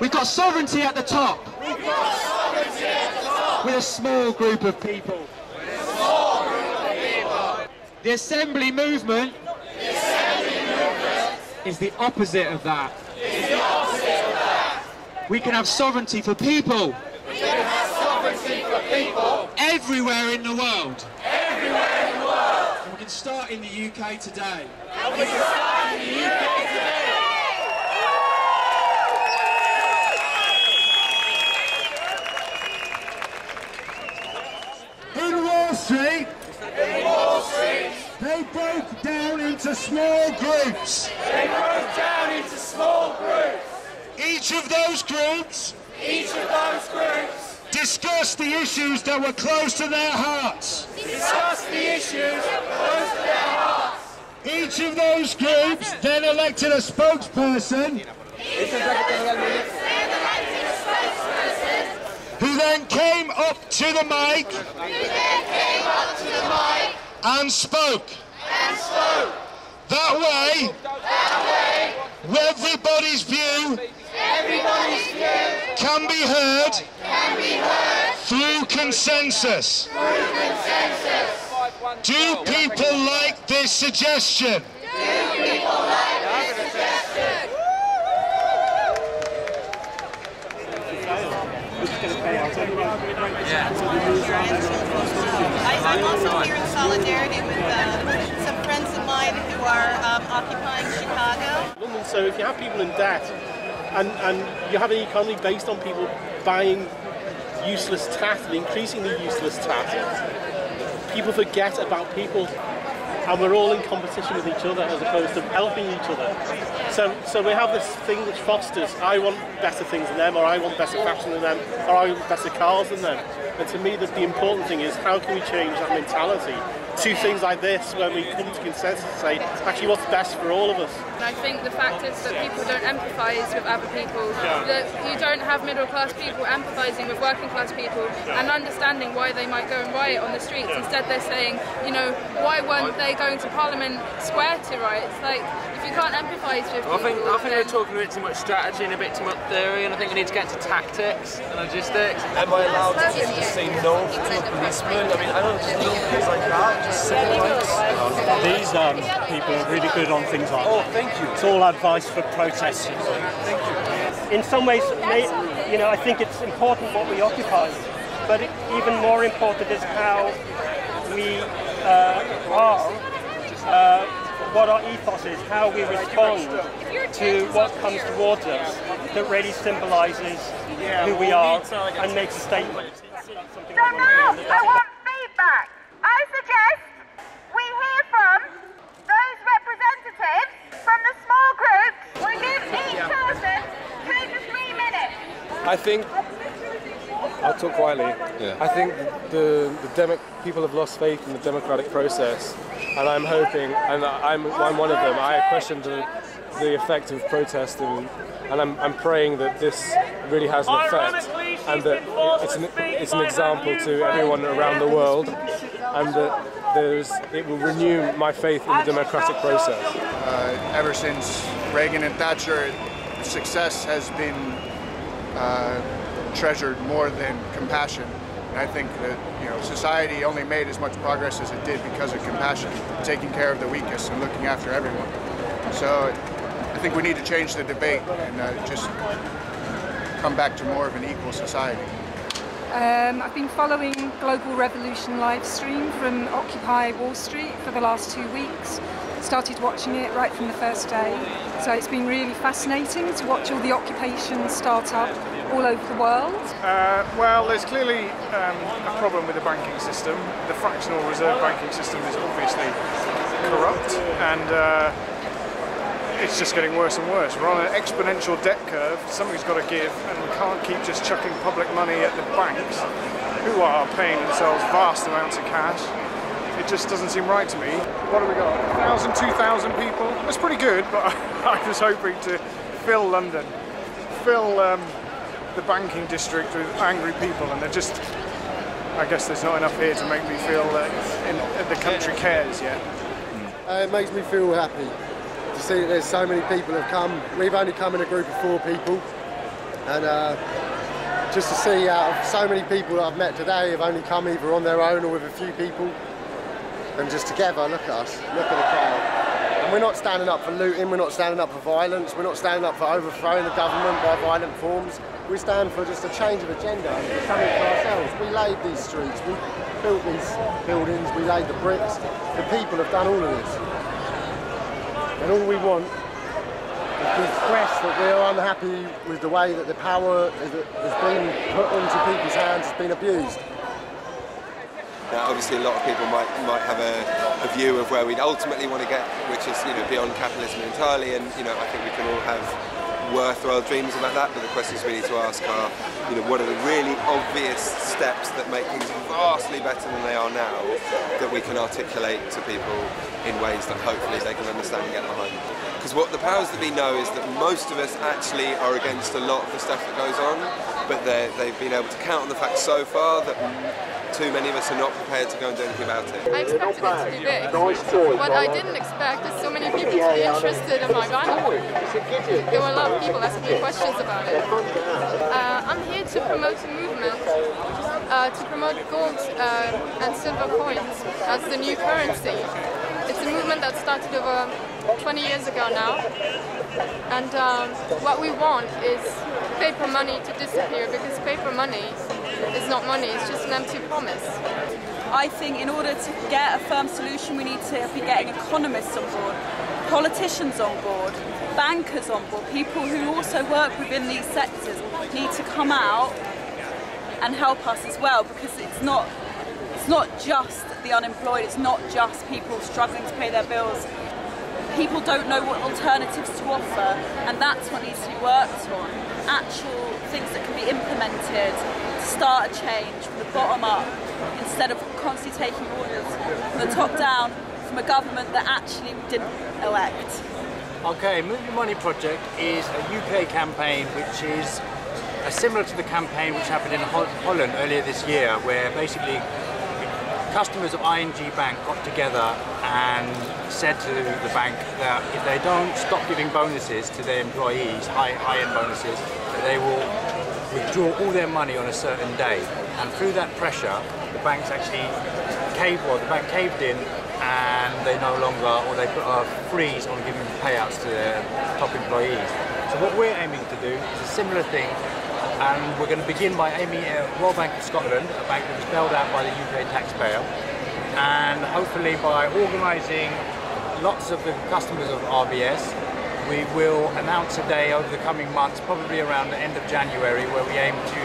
We've got sovereignty at the top. We've got sovereignty at the top. With a small group of people. With a small group of people. The Assembly movement. The Assembly movement. Is the opposite of that. Is the opposite of that. We can have sovereignty for people. We can have sovereignty for people. Everywhere in the world. Everywhere in the world. And we can start in the UK today. And we can start in the UK today. In Wall Street, they broke down into small groups. They broke down into small groups. Each of those groups discussed the issues that were close to their hearts. Each of those groups then elected a spokesperson. Who then came up to the mic and spoke. That way everybody's view can be heard through consensus. Do people like this suggestion? I'm also here in solidarity with some friends of mine who are occupying Chicago. London, so if you have people in debt and you have an economy based on people buying useless tat and increasingly useless tat, people forget about people. And we're all in competition with each other as opposed to helping each other. So we have this thing which fosters, I want better things than them, or I want better fashion than them, or I want better cars than them. And to me, the important thing is how can we change that mentality to things like this, when we come to consensus and say, actually, what's best for all of us? And I think the fact is that people don't empathise with other people, that you don't have middle-class people empathising with working-class people and understanding why they might go and riot on the streets. Instead, they're saying, you know, why weren't they going to Parliament Square to riot? It's like, if you can't empathise with people... I think we're talking a bit too much strategy and a bit too much theory, and I think we need to get to tactics and logistics. Am I allowed to say no to a policeman? I mean, I don't just know things like that. These people are really good on things like that. Oh, thank you. It's all advice for protesters. Thank you. In some ways, you know, I think it's important what we occupy, but even more important is how we what our ethos is, how we respond to what comes towards us that really symbolises who we are and makes a statement. So now I want feedback. I suggest we hear from those representatives from the small groups. We'll give each person 2 to 3 minutes. I'll talk quietly. Yeah. I think people have lost faith in the democratic process, and I'm hoping, and I'm one of them. I questioned the effect of protest, and I'm praying that this really has an effect, and that it's an example to everyone around the world, and that it will renew my faith in the democratic process. Ever since Reagan and Thatcher, success has been treasured more than compassion, and I think that, you know, society only made as much progress as it did because of compassion, taking care of the weakest and looking after everyone. So I think we need to change the debate and just come back to more of an equal society. I've been following Global Revolution live stream from Occupy Wall Street for the last 2 weeks. Started watching it right from the first day, so it's been really fascinating to watch all the occupations start up all over the world. Well, there's clearly a problem with the banking system. The fractional reserve banking system is obviously corrupt, and it's just getting worse and worse. We're on an exponential debt curve. Something's got to give, and we can't keep just chucking public money at the banks, who are paying themselves vast amounts of cash. It just doesn't seem right to me. What have we got? 1,000, 2,000 people? That's pretty good, but I was hoping to fill London, fill the banking district with angry people, and they're just, I guess there's not enough here to make me feel that the country cares yet. It makes me feel happy to see that there's so many people have come. We've only come in a group of 4 people, and just to see out of so many people that I've met today have only come either on their own or with a few people, and just together, look at us, look at the crowd. And we're not standing up for looting, we're not standing up for violence, we're not standing up for overthrowing the government by violent forms. We stand for just a change of agenda and something for ourselves. We laid these streets, we built these buildings, we laid the bricks. The people have done all of this. And all we want is to express that we are unhappy with the way that the power that has been put into people's hands has been abused. Now, obviously, a lot of people might have a view of where we'd ultimately want to get, which is, you know, beyond capitalism entirely. And, you know, I think we can all have worthwhile dreams about that, but the questions we need to ask are, you know, what are the really obvious steps that make things vastly better than they are now that we can articulate to people in ways that hopefully they can understand and get behind? Because what the powers that be know is that most of us actually are against a lot of the stuff that goes on, but they've been able to count on the fact so far that too many of us are not prepared to go and do anything about it. I expected it to be big. What I didn't expect is so many people to be interested in my banner. There were a lot of people asking me questions about it. I'm here to promote a movement, to promote gold and silver coins as the new currency. It's a movement that started over 20 years ago now, and what we want is paper money to disappear, because paper money is not money, it's just an empty promise. I think in order to get a firm solution, we need to be getting economists on board, politicians on board, bankers on board, people who also work within these sectors need to come out and help us as well, because it's not just the unemployed, it's not just people struggling to pay their bills. People don't know what alternatives to offer, and that's what needs to be worked on. Actual things that can be implemented to start a change from the bottom up, instead of constantly taking orders from the top down from a government that actually we didn't elect. Okay, Move Your Money Project is a UK campaign which is similar to the campaign which happened in Holland earlier this year, where basically customers of ING Bank got together and said to the bank that if they don't stop giving bonuses to their employees, high-end bonuses, that they will withdraw all their money on a certain day. And through that pressure, the bank caved in, and they no longer, or they put a freeze on giving payouts to their top employees. So what we're aiming to do is a similar thing. And we're going to begin by aiming at Royal Bank of Scotland, a bank that was bailed out by the UK taxpayer. And hopefully by organising lots of the customers of RBS, we will announce a day over the coming months, probably around the end of January, where we aim to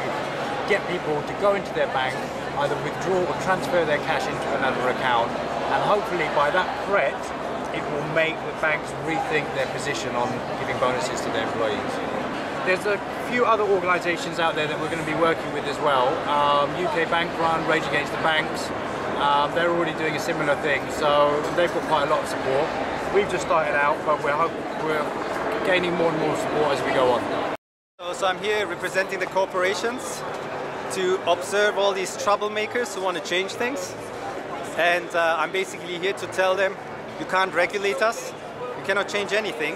get people to go into their bank, either withdraw or transfer their cash into another account. And hopefully by that threat, it will make the banks rethink their position on giving bonuses to their employees. There's a few other organisations out there that we're going to be working with as well. UK Bank Run, Rage Against the Banks, they're already doing a similar thing, so they've got quite a lot of support. We've just started out, but we're gaining more and more support as we go on. So I'm here representing the corporations to observe all these troublemakers who want to change things. And I'm basically here to tell them, you can't regulate us, you cannot change anything.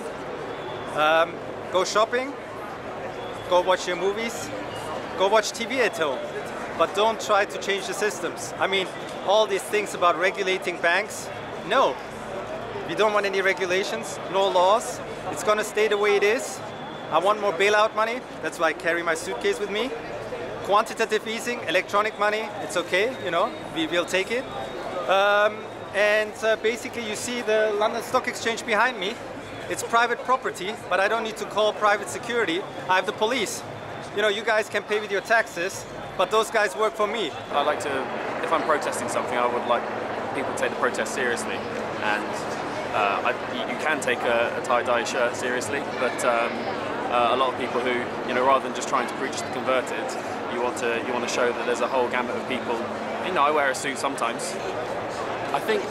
Go shopping. Go watch your movies, go watch TV at home, but don't try to change the systems. I mean, all these things about regulating banks, no. We don't want any regulations, no laws. It's gonna stay the way it is. I want more bailout money, that's why I carry my suitcase with me. Quantitative easing, electronic money, it's okay, you know, we'll take it. Basically you see the London Stock Exchange behind me. It's private property, but I don't need to call private security. I have the police. You know, you guys can pay with your taxes, but those guys work for me. I'd like to, if I'm protesting something, I would like people to take the protest seriously. And you can take a tie-dye shirt seriously, but a lot of people who, you know, rather than just trying to preach to the converted, you want to show that there's a whole gamut of people. You know, I wear a suit sometimes. I think,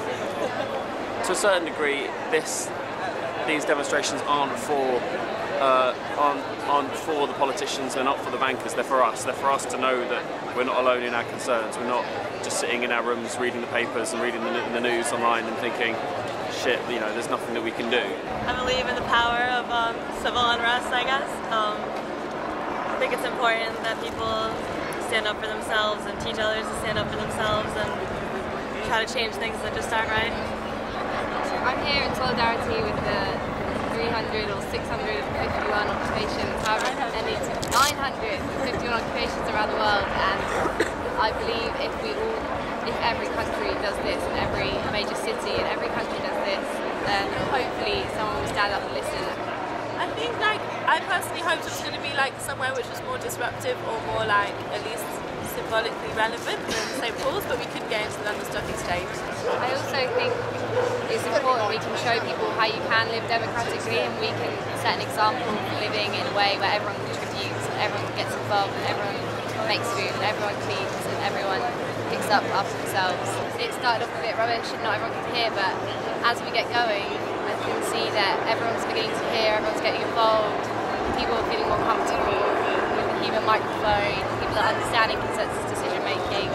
to a certain degree, these demonstrations aren't for the politicians, they're not for the bankers, they're for us. They're for us to know that we're not alone in our concerns, we're not just sitting in our rooms reading the papers and reading the news online and thinking, shit, you know, there's nothing that we can do. I believe in the power of civil unrest, I guess. I think it's important that people stand up for themselves and teach others to stand up for themselves and try to change things that just aren't right. I'm here in solidarity with the 300 or 651 occupations, however many, 951 occupations around the world, and I believe if every country does this, and every major city and every country does this, then hopefully someone will stand up and listen. I think, like, I personally hoped it was going to be like somewhere which was more disruptive or more like at least symbolically relevant than St Paul's, but we couldn't get into the London Stock Exchange. I also think it's important we can show people how you can live democratically, and we can set an example of living in a way where everyone contributes and everyone gets involved and everyone makes food and everyone cleans and everyone picks up after themselves. It started off a bit rubbish and not everyone could hear, but as we get going, you can see that everyone's beginning to hear, everyone's getting involved, people are feeling more comfortable with the human microphone, people are understanding consensus decision making.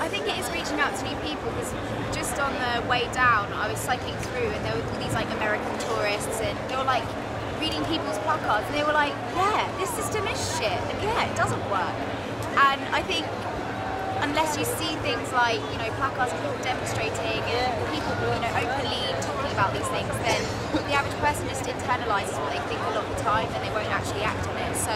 I think it is reaching out to new people, because just on the way down I was cycling through and there were all these like American tourists, and they were like reading people's placards and they were like, yeah, this system is shit, and yeah, it doesn't work. And I think unless you see things like, you know, placards of people demonstrating and people, you know, openly talking about these things, then the average person just internalises what they think a lot of the time and they won't actually act on it. So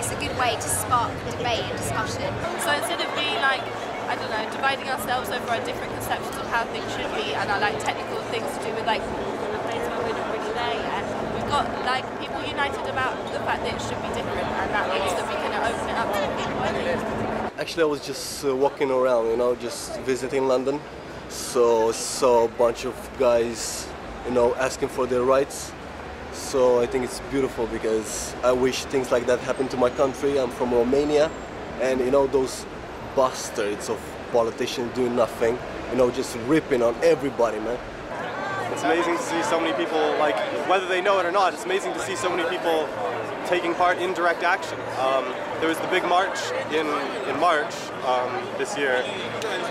it's a good way to spark debate and discussion. So instead of being like, I don't know, dividing ourselves over our different conceptions of how things should be and our like technical things to do with like the place where we're not really there yet, we've got like people united about the fact that it should be different, and that means that we can open it up to people, I think. Actually, I was just walking around, you know, just visiting London, so saw a bunch of guys, you know, asking for their rights. So I think it's beautiful, because I wish things like that happened to my country. I'm from Romania, and you know, those bastards of politicians doing nothing, you know, just ripping on everybody, man. It's amazing to see so many people, like, whether they know it or not, it's amazing to see so many people taking part in direct action. There was the big march in March this year,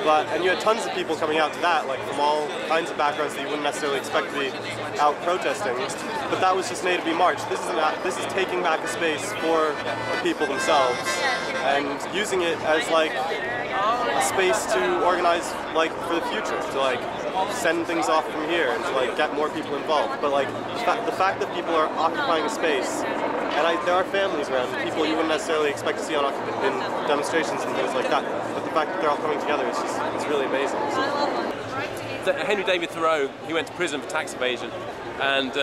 and you had tons of people coming out to that, like from all kinds of backgrounds that you wouldn't necessarily expect to be out protesting. But that was just Native Bee March. This is taking back a space for the people themselves and using it as like a space to organize, like, for the future, to like send things off from here and to like get more people involved. But like the fact that people are occupying a space. And there are families around, people you wouldn't necessarily expect to see on in demonstrations and things like that. But the fact that they're all coming together is just, it's really amazing. Henry David Thoreau, he went to prison for tax evasion, and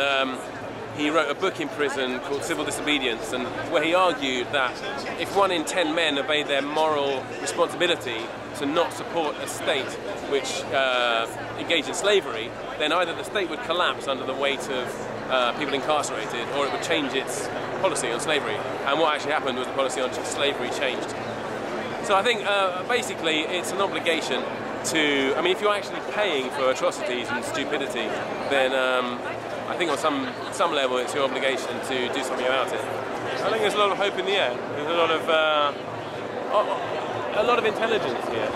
he wrote a book in prison called Civil Disobedience, and where he argued that if 1 in 10 men obeyed their moral responsibility to not support a state which engaged in slavery, then either the state would collapse under the weight of people incarcerated, or it would change its policy on slavery. And what actually happened was the policy on slavery changed. So I think basically it's an obligation to, I mean, if you're actually paying for atrocities and stupidity, then I think on some level it's your obligation to do something about it. I think there's a lot of hope in the air. There's a lot of intelligence here.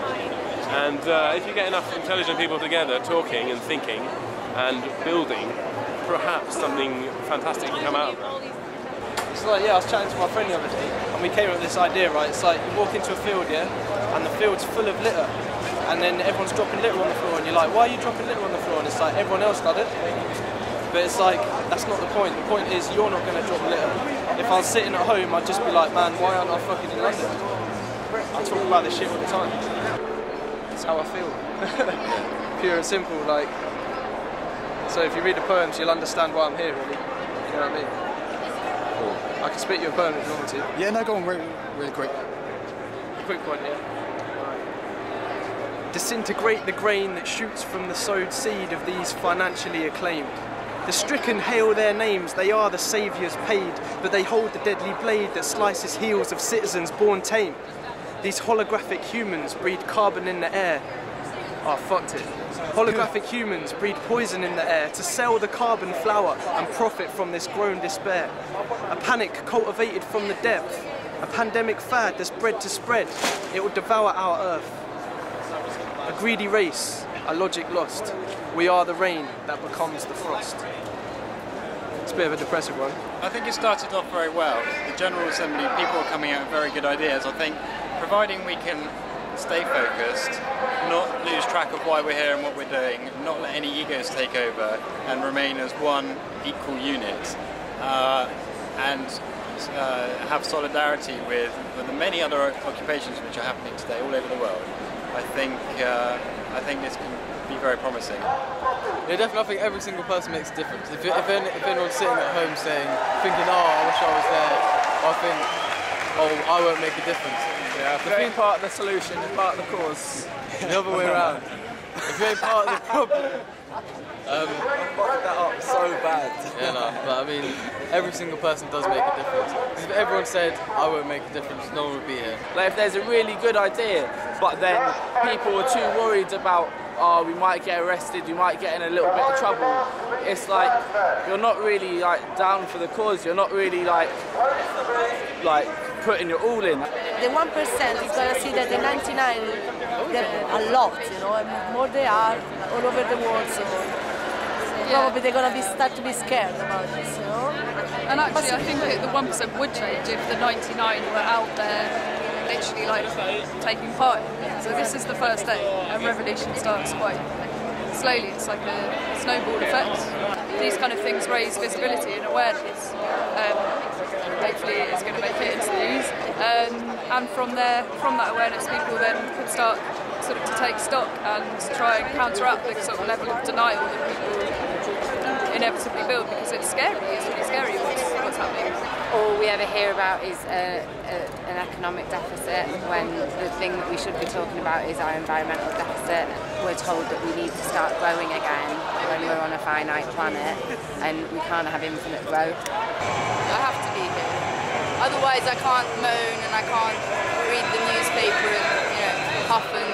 And if you get enough intelligent people together talking and thinking and building, perhaps something fantastic can come out of it. It's like, yeah, I was chatting to my friend the other day and we came up with this idea, right? It's like you walk into a field, yeah, and the field's full of litter, and then everyone's dropping litter on the floor, and you're like, why are you dropping litter on the floor? And it's like, everyone else does it. But it's like, that's not the point. The point is, you're not going to drop litter. If I was sitting at home, I'd just be like, man, why aren't I fucking in London? I talk about this shit all the time. That's how I feel. Pure and simple, like. So if you read the poems, you'll understand why I'm here, really. You know what I mean? Cool. I can spit you a poem if you want me to. Yeah, no, go on, really quick. A quick one, yeah. Right. Disintegrate the grain that shoots from the sowed seed of these financially acclaimed. The stricken hail their names, they are the saviours paid, but they hold the deadly blade that slices heels of citizens born tame. These holographic humans breathe carbon in the air. Oh, fucked it. Holographic humans breed poison in the air to sell the carbon flower and profit from this grown despair. A panic cultivated from the depth, a pandemic fad that's bred to spread. It will devour our earth. A greedy race, a logic lost. We are the rain that becomes the frost. It's a bit of a depressive one. I think it started off very well. The General Assembly, people are coming out with very good ideas. I think providing we can stay focused, not lose track of why we're here and what we're doing, not let any egos take over and remain as one equal unit, and have solidarity with the many other occupations which are happening today all over the world. I think this can be very promising. Yeah, definitely. I think every single person makes a difference. If anyone's sitting at home saying, thinking, oh, I wish I was there, I think, oh, I won't make a difference. Yeah, if you ain't part of the solution, you're part of the cause. The other way around. If you ain't part of the problem. I fucked that up so bad. Yeah, no, but I mean, every single person does make a difference. Because if everyone said, I won't make a difference, no one would be here. Like, if there's a really good idea, but then people are too worried about, oh, we might get arrested, we might get in a little bit of trouble. It's like, you're not really, like, down for the cause. You're not really, like putting your all in. The 1% is going to see that the 99, they're a lot, you know, and more they are all over the world, so probably they're going to start to be scared about this, you know. And actually, I think that the 1% would change if the 99 were out there literally, like, taking part. So this is the first day, and revolution starts quite slowly. It's like a snowball effect. These kind of things raise visibility and awareness. Hopefully it's going to make it into the news. And from that awareness, people then could start sort of to take stock and try and counteract the sort of level of denial that people inevitably build, because it's scary, it's really scary what's happening. All we ever hear about is an economic deficit, when the thing that we should be talking about is our environmental deficit. We're told that we need to start growing again when we're on a finite planet, and we can't have infinite growth. I have to be here. Otherwise I can't moan and I can't read the newspaper and, you know, huff and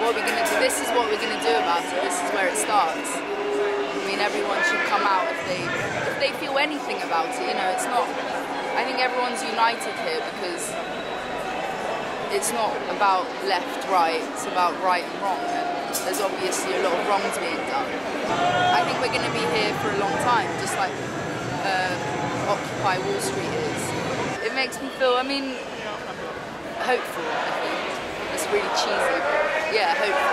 what are we going to do? This is what we're going to do about it. This is where it starts. I mean, everyone should come out if they feel anything about it. You know, it's not... I think everyone's united here because it's not about left, right. It's about right and wrong. And there's obviously a lot of wrongs being done. I think we're going to be here for a long time, just like Occupy Wall Street is. It makes me feel, I mean, hopeful, I think. It's really cheesy, but yeah, hopeful.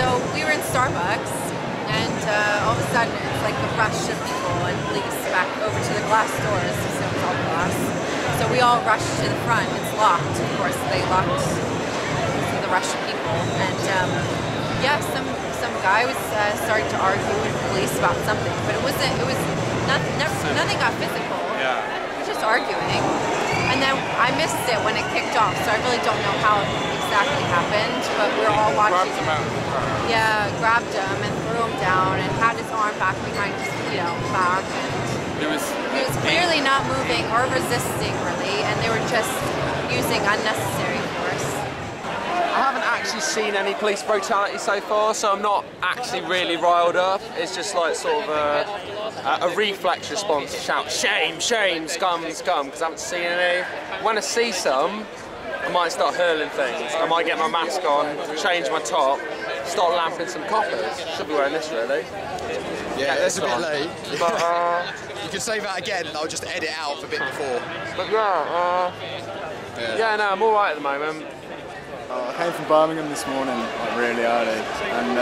So we were in Starbucks, and all of a sudden it's like a rush of people and police back over to the glass doors, because it was all glass. So we all rushed to the front. It's locked, of course. They locked the rush of people, and yeah, some guy was starting to argue with police about something, but it wasn't. It was nothing. Nothing got physical. Yeah, we were just arguing, and then I missed it when it kicked off. So I really don't know how it exactly happened, but we were all watching. Yeah, grabbed him and threw him down and had his arm back behind his, you know, back. And he was clearly not moving or resisting, really, and they were just using unnecessary force. I haven't actually seen any police brutality so far, so I'm not actually really riled up. It's just like sort of a reflex response to shout, shame, shame, scum, scum, because I haven't seen any. When I see some, I might start hurling things. I might get my mask on, change my top, start lamping some coppers. Should be wearing this, really. Yeah, that's a bit late. But, you can say that again, and I'll just edit out a bit before. But yeah, no, I'm all right at the moment. I came from Birmingham this morning, like really early, and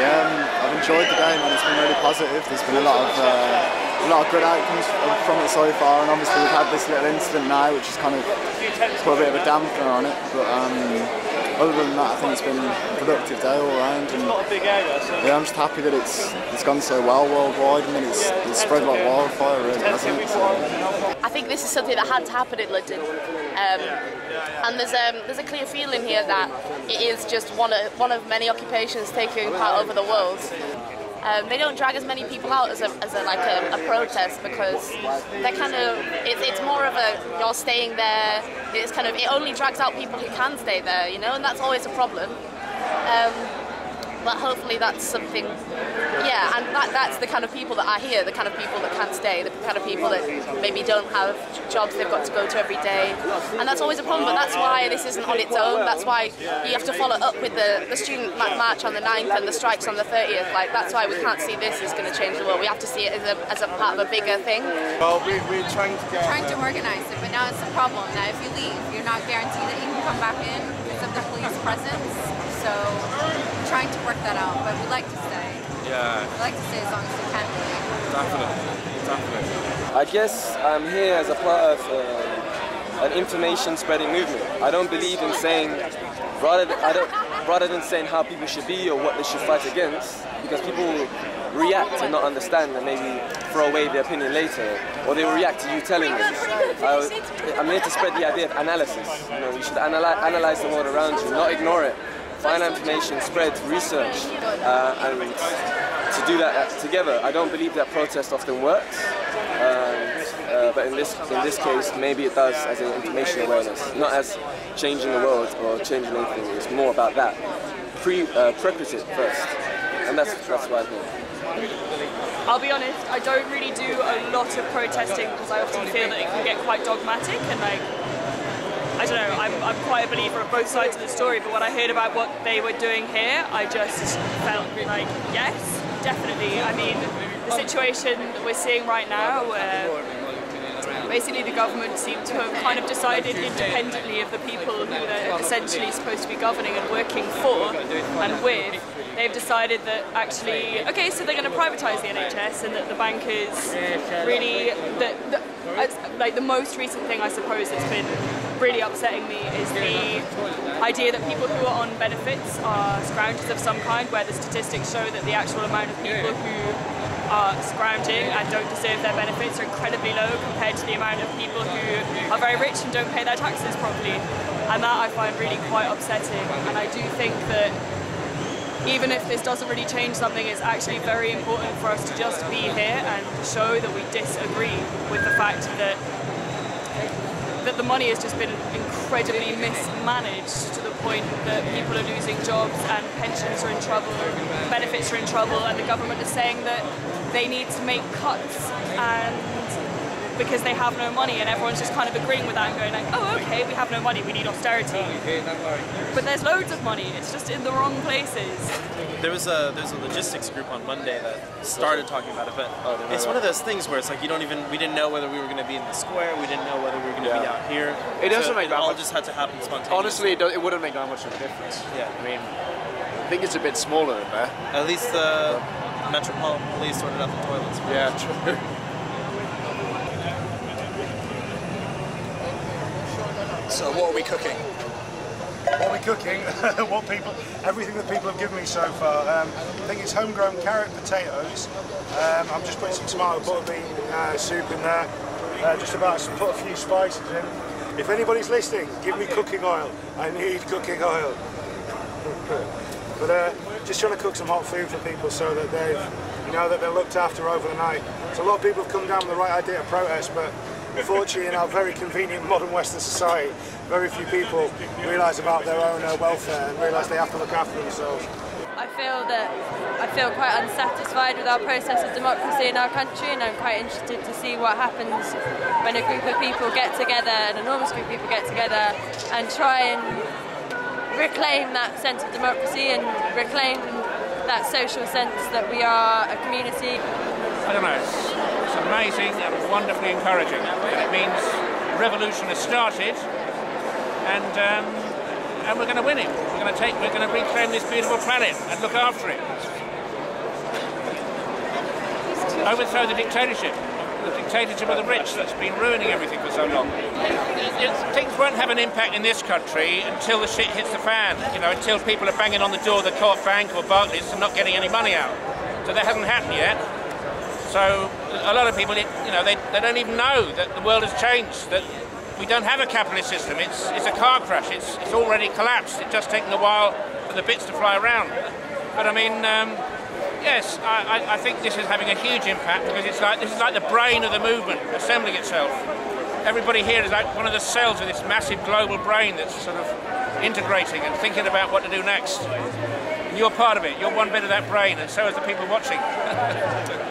yeah, I've enjoyed the game, and it's been really positive. There's been a lot of good outcomes from it so far, and obviously we've had this little incident now, which has kind of put a bit of a dampener on it, but other than that, I think it's been a productive day all around, and yeah, I'm just happy that it's gone so well worldwide, and it's spread like wildfire, really, hasn't it? So. I think this is something that had to happen in London, and there's a clear feeling here that it is just one of many occupations taking part over the world. They don't drag as many people out as a protest, because they're kind of it's more of a you're staying there. It's kind of it only drags out people who can stay there, you know, and that's always a problem. But hopefully that's something, yeah, and that's the kind of people that are here, the kind of people that can't stay, the kind of people that maybe don't have jobs they've got to go to every day. And that's always a problem, but that's why this isn't on its own. That's why you have to follow up with the student march on the 9th and the strikes on the 30th. Like, that's why we can't see this as going to change the world. We have to see it as a part of a bigger thing. Well, we're trying to get... trying to organise it, but now it's a problem. Now, if you leave, you're not guaranteed that you can come back in because of the police presence. So we're trying to work that out, but we'd like to stay. Yeah. We'd like to stay as long as we can, really. Definitely, definitely. I guess I'm here as a part of an information spreading movement. I don't believe in saying, rather than saying how people should be or what they should fight against, because people react and not understand and maybe throw away their opinion later, or they will react to you telling them. I'm here to spread the idea of analysis. You know, you should analyze the world around you, not ignore it. Find information, spread, research, and to do that together. I don't believe that protest often works, but in this case, maybe it does as an information awareness, not as changing the world or changing anything. It's more about that prerequisite first, and that's what I think. I'll be honest, I don't really do a lot of protesting because I often feel that it can get quite dogmatic and like, I don't know, I'm quite a believer of both sides of the story, but when I heard about what they were doing here, I just felt like, yes, definitely. I mean, the situation that we're seeing right now where basically the government seem to have kind of decided independently of the people who they're essentially supposed to be governing and working for and with, they've decided that actually, okay, so they're going to privatise the NHS and that the bank is really, like the most recent thing I suppose that's been really upsetting me is the idea that people who are on benefits are scroungers of some kind, where the statistics show that the actual amount of people who are scrounging and don't deserve their benefits are incredibly low compared to the amount of people who are very rich and don't pay their taxes properly. And that I find really quite upsetting, and I do think that even if this doesn't really change something, it's actually very important for us to just be here and show that we disagree with the fact that the money has just been incredibly mismanaged to the point that people are losing jobs and pensions are in trouble, benefits are in trouble, and the government is saying that they need to make cuts and because they have no money, and everyone's just kind of agreeing with that and going like, oh okay, we have no money, we need austerity. But there's loads of money, it's just in the wrong places. There's a logistics group on Monday that started talking about it, but it's one of those things where it's like we didn't know whether we were going to be in the square, we didn't know whether we were going to be out here. It doesn't make that much. It all just had to happen spontaneously. Honestly, it wouldn't make that much of a difference. Yeah, I mean, I think it's a bit smaller in there. At least the Metropolitan Police sorted out the toilets. Yeah, true. So what are we cooking? What we're cooking, everything that people have given me so far. I think it's homegrown carrot potatoes. I'm just putting some tomato butterbean soup in there. Just about to put a few spices in. If anybody's listening, give me cooking oil. I need cooking oil. But just trying to cook some hot food for people so that they're looked after over the night. So a lot of people have come down with the right idea of protest, but unfortunately, in our very convenient modern Western society, very few people realise about their own welfare and realise they have to look after themselves. I feel quite unsatisfied with our process of democracy in our country, and I'm quite interested to see what happens when a group of people get together, an enormous group of people get together, and try and reclaim that sense of democracy and reclaim that social sense that we are a community. I don't know. It's amazing and wonderfully encouraging, and it means the revolution has started, and we're going to win it. We're going to reclaim this beautiful planet and look after it. Overthrow the dictatorship, of the rich that's been ruining everything for so long. Things won't have an impact in this country until the shit hits the fan. You know, until people are banging on the door of the Co-op Bank or Barclays and not getting any money out. So that hasn't happened yet. So a lot of people, they don't even know that the world has changed, that we don't have a capitalist system. It's a car crash. It's already collapsed. It's just taken a while for the bits to fly around. But I mean, yes, I think this is having a huge impact because this is like the brain of the movement assembling itself. Everybody here is like one of the cells of this massive global brain that's sort of integrating and thinking about what to do next. And you're part of it. You're one bit of that brain, and so is the people watching.